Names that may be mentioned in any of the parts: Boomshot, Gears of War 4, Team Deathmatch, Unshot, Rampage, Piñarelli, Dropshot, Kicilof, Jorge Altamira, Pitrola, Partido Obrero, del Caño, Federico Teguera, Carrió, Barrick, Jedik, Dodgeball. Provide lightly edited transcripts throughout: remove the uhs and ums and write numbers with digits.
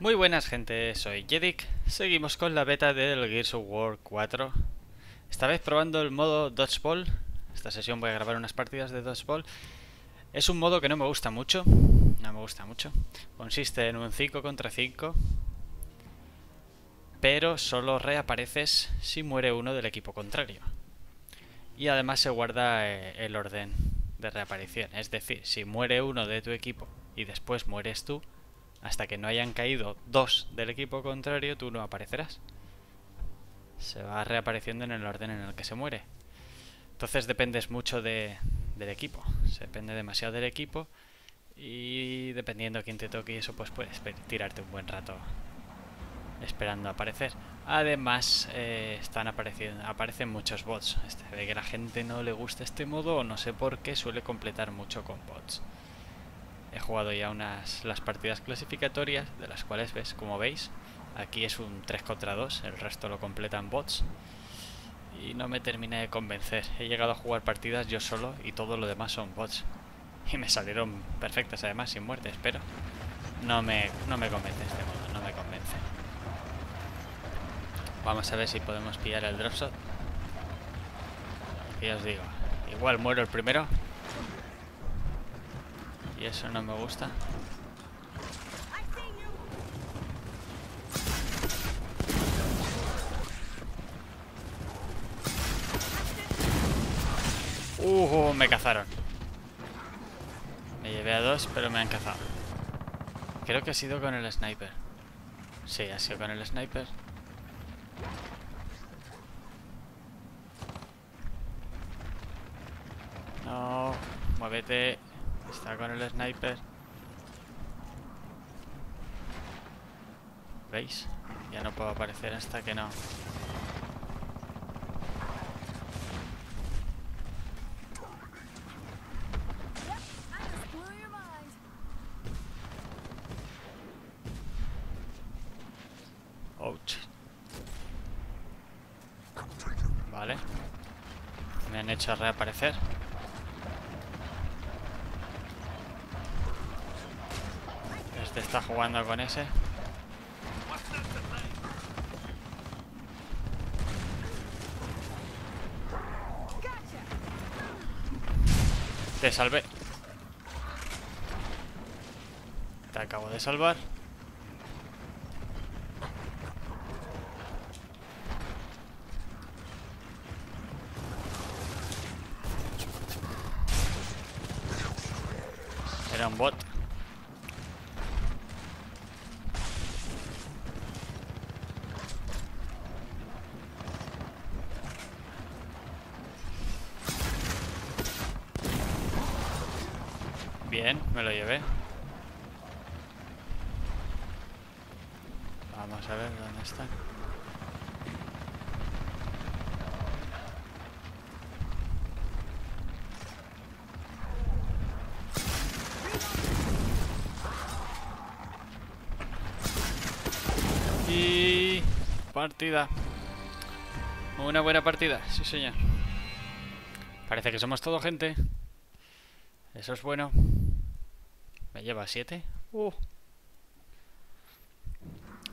Muy buenas gente, soy Jedik. Seguimos con la beta del Gears of War 4. Esta vez probando el modo Dodgeball. Esta sesión voy a grabar unas partidas de Dodgeball. Es un modo que no me gusta mucho. Consiste en un 5 contra 5. Pero solo reapareces si muere uno del equipo contrario. Y además se guarda el orden de reaparición. Es decir, si muere uno de tu equipo y después mueres tú, hasta que no hayan caído dos del equipo contrario, tú no aparecerás. Se va reapareciendo en el orden en el que se muere. Entonces dependes mucho del equipo. Se depende demasiado del equipo. Y dependiendo quién te toque y eso, pues puedes tirarte un buen rato esperando aparecer. Además, aparecen muchos bots. De que la gente no le gusta este modo, o no sé por qué, suele completar mucho con bots. He jugado ya las partidas clasificatorias, de las cuales ves, como veis, aquí es un 3 contra 2, el resto lo completan bots. Y no me terminé de convencer. He llegado a jugar partidas yo solo y todo lo demás son bots. Y me salieron perfectas además, sin muertes, pero no me convence este modo, no me convence. Vamos a ver si podemos pillar el Dropshot. Y os digo, igual muero el primero. Y eso no me gusta. Me cazaron. Me llevé a dos, pero me han cazado. Creo que ha sido con el sniper. Sí, ha sido con el sniper. No, muévete. Está con el sniper. ¿Veis? Ya no puedo aparecer hasta que no. Ouch. Vale. Me han hecho reaparecer. Este está jugando con ese. Te salvé. Te acabo de salvar. Era un bot. Bien, me lo llevé. Vamos a ver dónde está. Y... partida. Una buena partida, sí señor. Parece que somos todo gente. Eso es bueno. ¿Me lleva 7?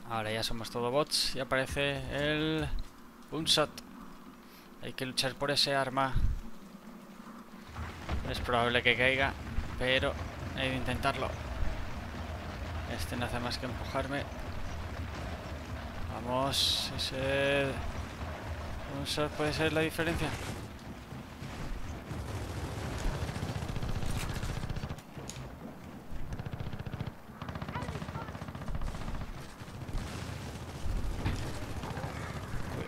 Ahora ya somos todo bots y aparece el Unshot. Hay que luchar por ese arma. Es probable que caiga, pero hay que intentarlo. Este no hace más que empujarme. Vamos, ese Unshot puede ser la diferencia.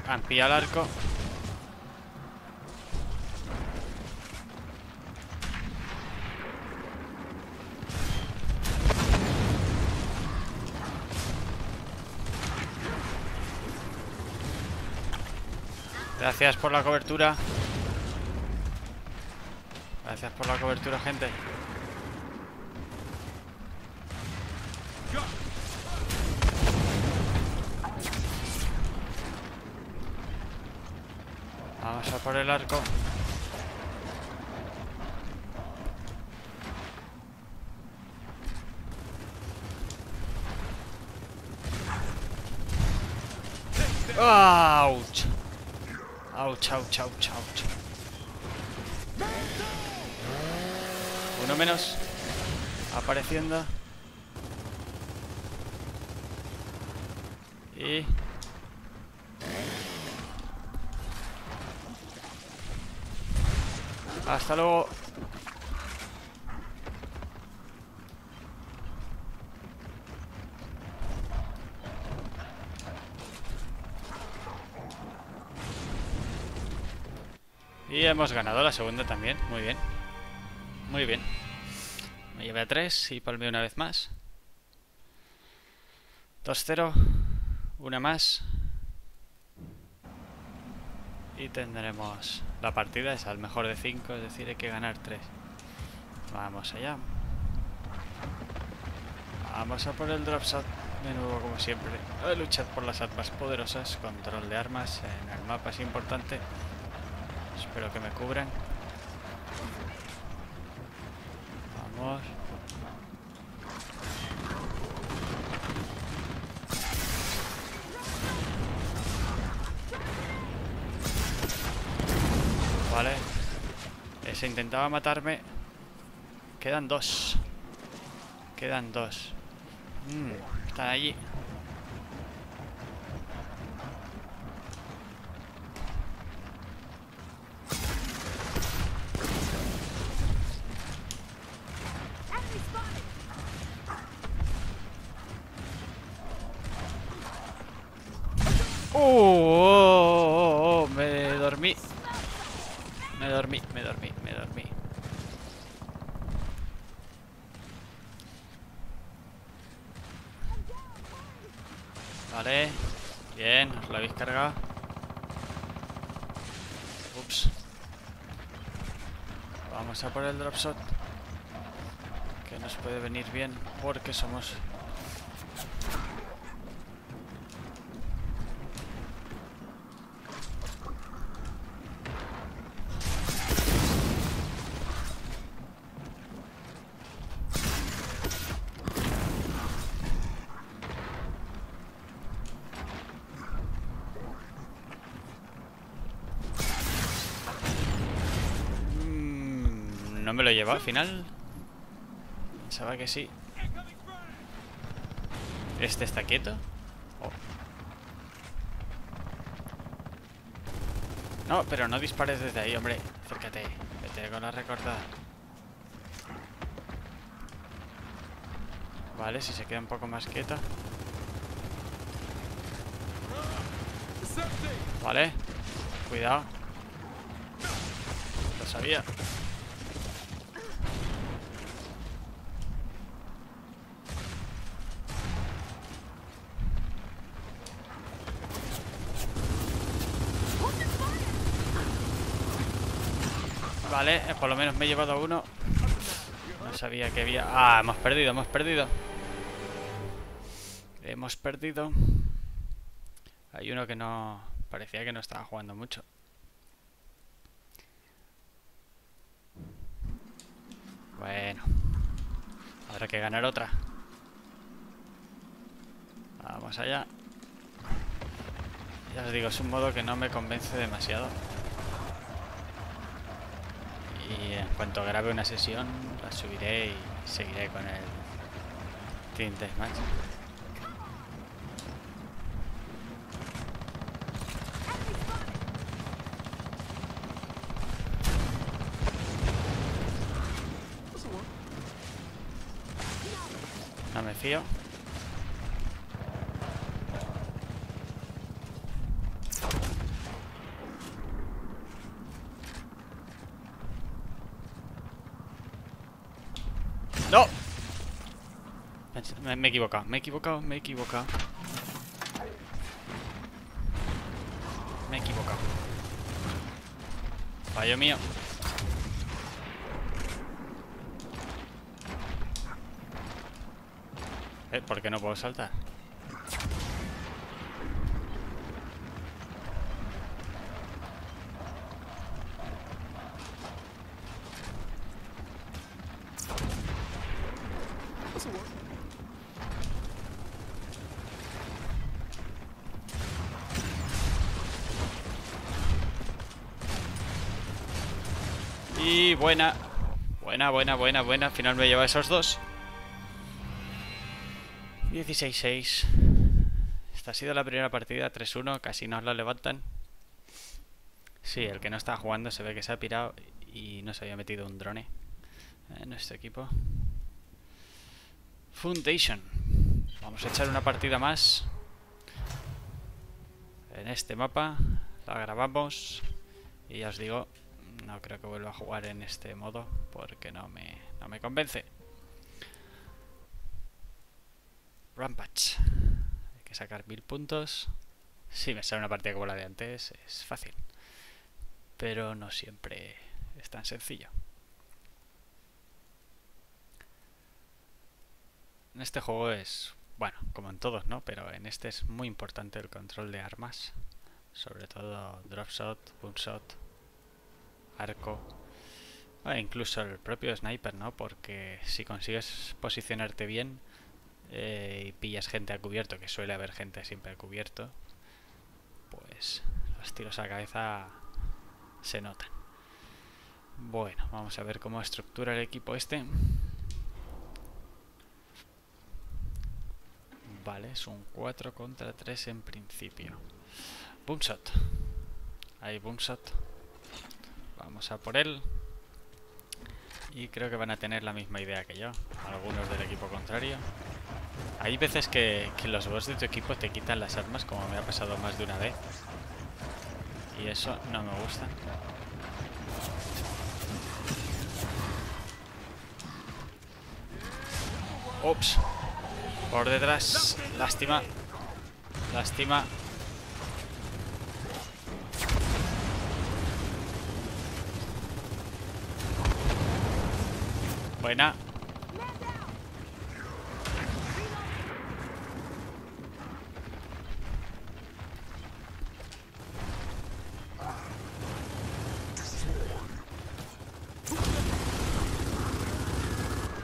Han pillado el arco. Gracias por la cobertura. Gracias por la cobertura, gente. Vamos a por el arco. Ouch! Ouch, ouch, ouch, ouch. Uno menos. Apareciendo. Y... hasta luego. Y hemos ganado la segunda también. Muy bien. Muy bien. Me llevé a 3 y palmé una vez más. 2-0. Una más. Y tendremos la partida, es al mejor de 5, es decir, hay que ganar 3. Vamos allá. Vamos a por el Dropshot de nuevo, como siempre. Luchad por las armas poderosas, control de armas en el mapa es importante. Espero que me cubran. Vamos. Vale. Se intentaba matarme. Quedan 2. Quedan 2. Están allí. Me dormí. Vale, bien, os lo habéis cargado. Ups. Vamos a por el Dropshot, que nos puede venir bien porque somos... No me lo lleva al final. Pensaba que sí. ¿Este está quieto? Oh. No, pero no dispares desde ahí, hombre. Acércate. Vete con la recortada. Vale, si se queda un poco más quieto. Vale. Cuidado. Lo sabía. Vale, por lo menos me he llevado a uno. No sabía que había... Ah, hemos perdido. Hay uno que no... parecía que no estaba jugando mucho. Bueno. Habrá que ganar otra. Vamos allá. Ya os digo, es un modo que no me convence demasiado. Y en cuanto grabe una sesión, la subiré y seguiré con el Team Deathmatch. No me fío. ¡No! Me he equivocado. Fallo mío. ¿Por qué no puedo saltar? Y buena. Buena. Al final me lleva esos dos. 16-6. Esta ha sido la primera partida. 3-1. Casi nos la levantan. Sí, el que no estaba jugando se ve que se ha pirado y no se había metido un drone en este equipo. Foundation. Vamos a echar una partida más en este mapa. La grabamos. Y ya os digo, no creo que vuelva a jugar en este modo porque no me convence. Rampage. Hay que sacar 1000 puntos. Si me sale una partida como la de antes, es fácil. Pero no siempre es tan sencillo. En este juego es, bueno, como en todos, ¿no? Pero en este es muy importante el control de armas. Sobre todo Dropshot, Unshot, arco, incluso el propio sniper, ¿no? Porque si consigues posicionarte bien y pillas gente a cubierto, que suele haber gente siempre a cubierto, pues los tiros a la cabeza se notan. Bueno, vamos a ver cómo estructura el equipo este. Vale, es un 4 contra 3 en principio. Boomshot. Hay Boomshot. Vamos a por él. Y creo que van a tener la misma idea que yo, algunos del equipo contrario. Hay veces que los bots de tu equipo te quitan las armas, como me ha pasado más de una vez. Y eso no me gusta. Ups. Por detrás. Lástima. Lástima. Buena.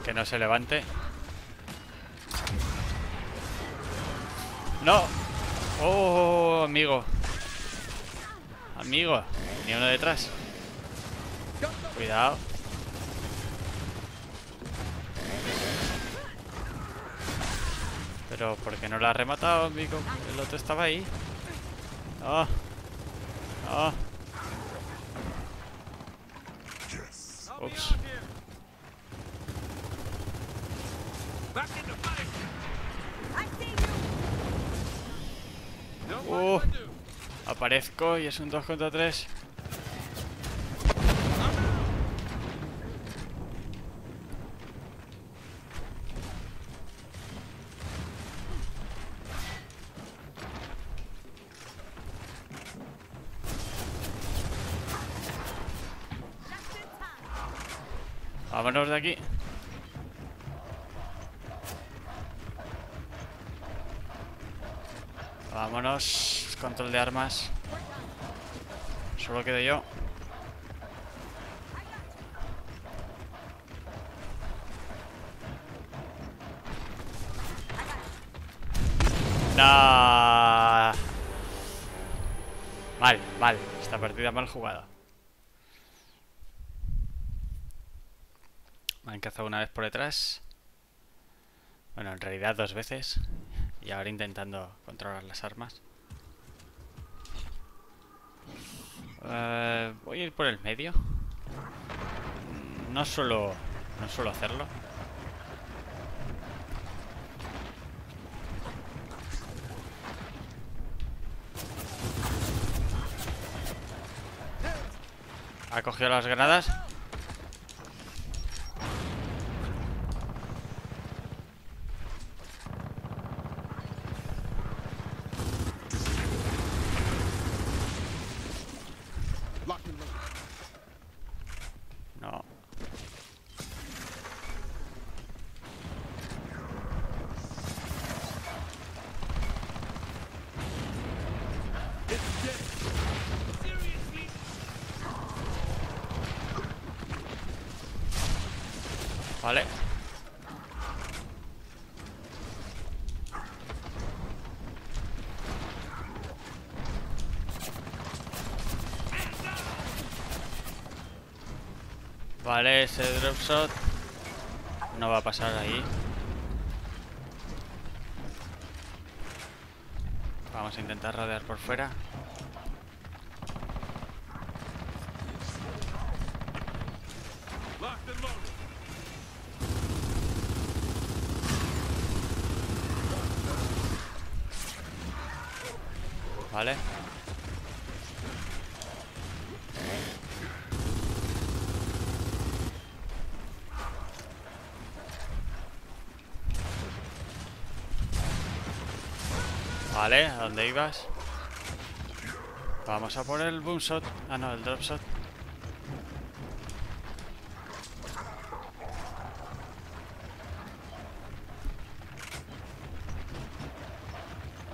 Que no se levante. No. Oh, amigo. Amigo. Ni uno detrás. Cuidado. Pero ¿por qué no la ha rematado, amigo? El otro estaba ahí. Oh. Oh. Ups. Aparezco y es un 2 contra 3. Vámonos de aquí. Vámonos. Control de armas. Solo quedo yo. No. Mal. Esta partida mal jugada. Me han cazado una vez por detrás. Bueno, en realidad dos veces. Y ahora intentando controlar las armas. Voy a ir por el medio. No suelo hacerlo. Ha cogido las granadas. Vale. Vale, ese dropshot no va a pasar ahí. Vamos a intentar rodear por fuera. Vale. Vale, ¿a dónde ibas? Vamos a por el boomshot. Ah, no, el dropshot.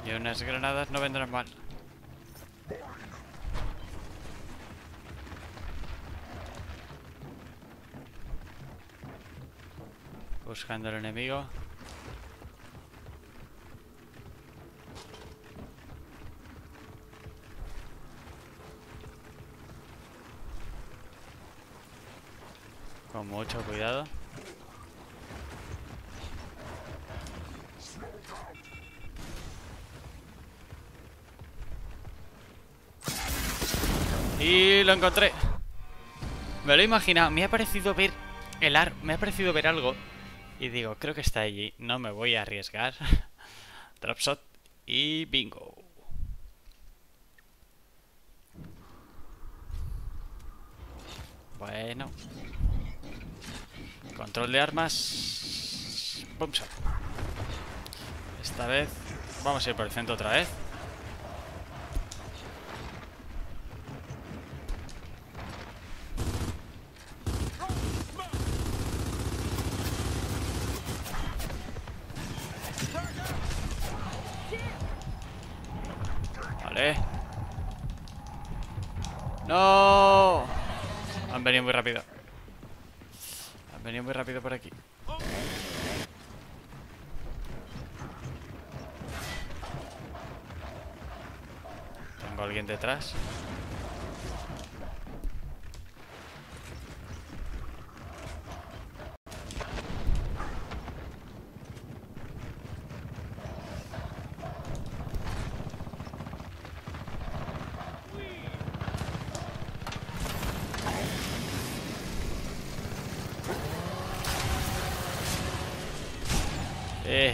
Y unas granadas no vendrán mal. Buscando al enemigo. Con mucho cuidado. Y lo encontré. Me lo he imaginado. Me ha parecido ver el ar. Me ha parecido ver algo. Y digo, creo que está allí. No me voy a arriesgar. Dropshot y bingo. Bueno. Control de armas. Boomshot. Esta vez vamos a ir por el centro otra vez. No, han venido muy rápido. Han venido muy rápido por aquí. Tengo a alguien detrás.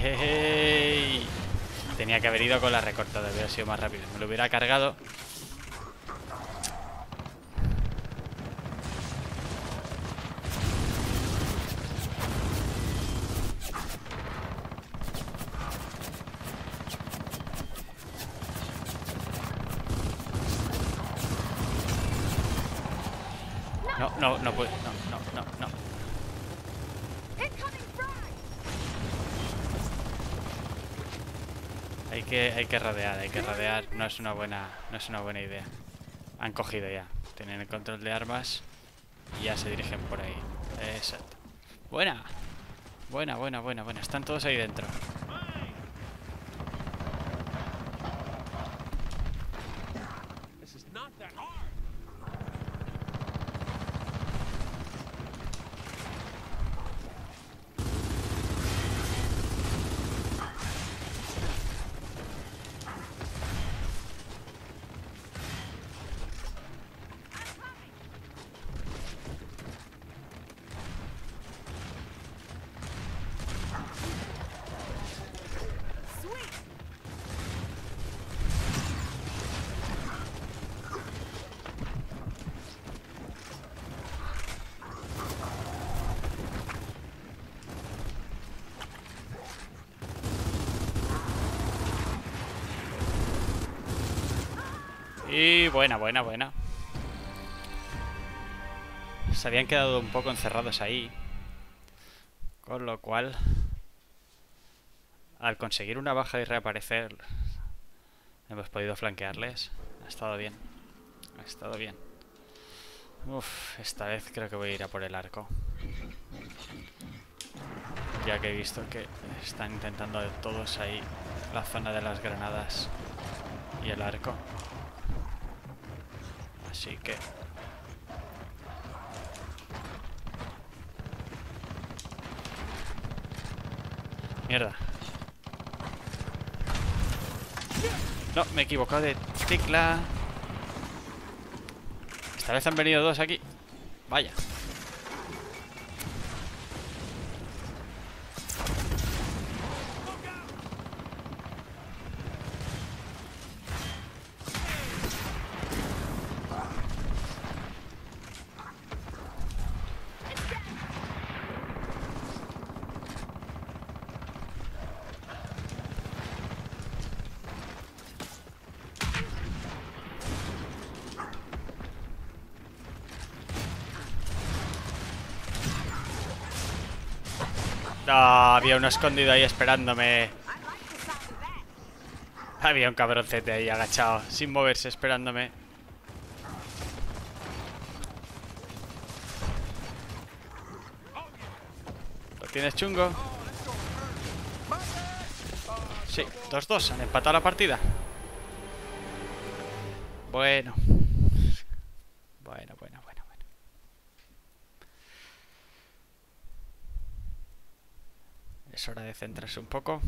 Hey. Tenía que haber ido con la recortada, hubiera sido más rápido. Me lo hubiera cargado. No puedo. No. Hay que rodear, no es una buena idea. Han cogido ya, tienen el control de armas y ya se dirigen por ahí. Exacto. Buena. Están todos ahí dentro. Y buena. Se habían quedado un poco encerrados ahí. Con lo cual, al conseguir una baja y reaparecer, hemos podido flanquearles. Ha estado bien. Uff, esta vez creo que voy a ir a por el arco. Ya que he visto que están intentando todos ahí la zona de las granadas y el arco. Así que Mierda. No, me he equivocado de tecla. Esta vez han venido dos aquí. Vaya. Había uno escondido ahí esperándome. Había un cabroncete ahí agachado, sin moverse, esperándome. ¿Lo tienes chungo? Sí, 2-2, han empatado la partida. Bueno. Bueno. Es hora de centrarse un poco.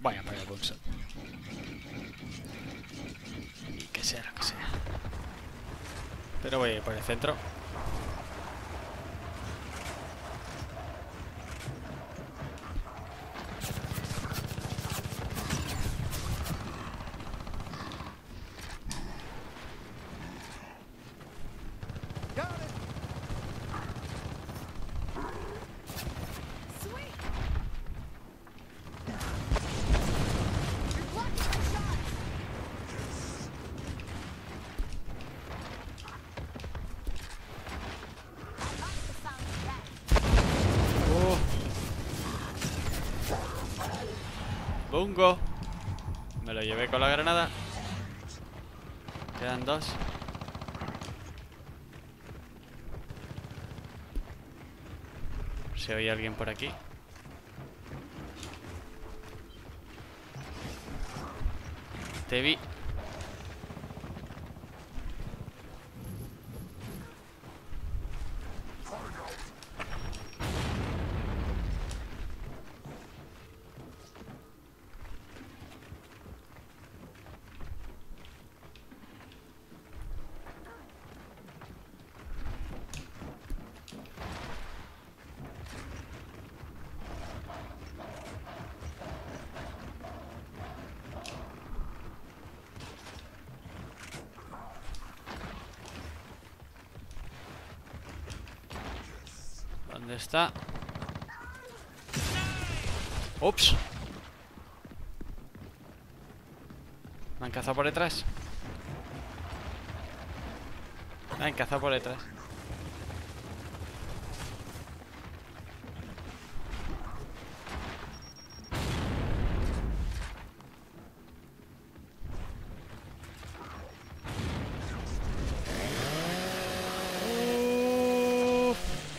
Vaya para el bolso. Y que sea lo que sea. Pero voy a ir por el centro. Bungo. Me lo llevé con la granada. Quedan dos. ¿Se oye alguien por aquí? Te vi. ¿Dónde está? Ups. Me han cazado por detrás. Me han cazado por detrás.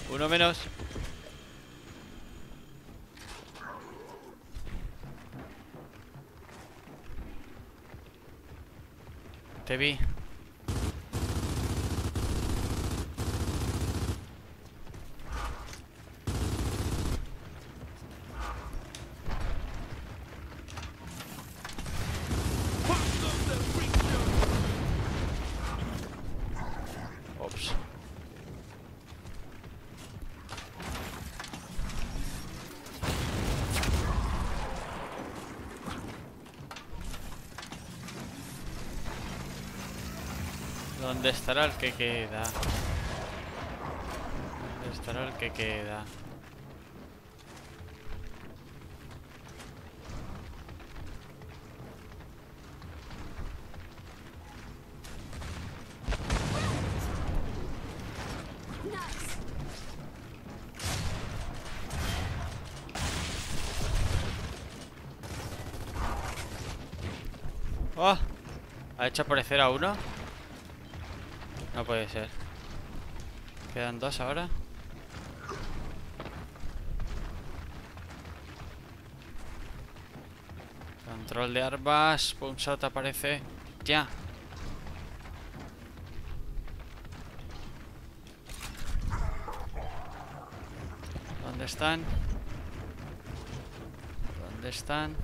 Uno menos. Te vi. Ops. ¿Dónde estará el que queda? ¿Dónde estará el que queda? ¡Oh! ¿Ha hecho aparecer a uno? No puede ser. Quedan dos ahora. Control de armas. Unshot aparece. Ya. ¿Dónde está? están? ¿Dónde están?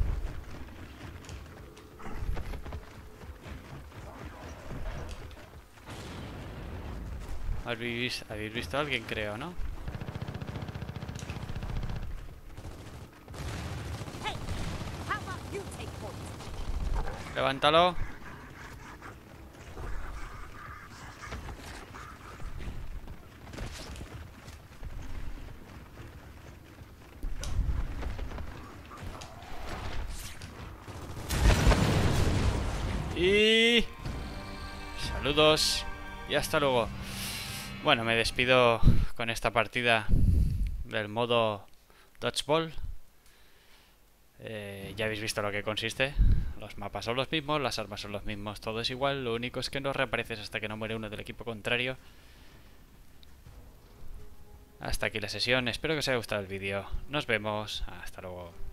Habéis visto a alguien, creo, ¿no? Levántalo. Y... saludos. Y hasta luego. Bueno, me despido con esta partida del modo Dodgeball. Ya habéis visto lo que consiste. Los mapas son los mismos, las armas son los mismos, todo es igual. Lo único es que no reapareces hasta que no muere uno del equipo contrario. Hasta aquí la sesión. Espero que os haya gustado el vídeo. Nos vemos. Hasta luego.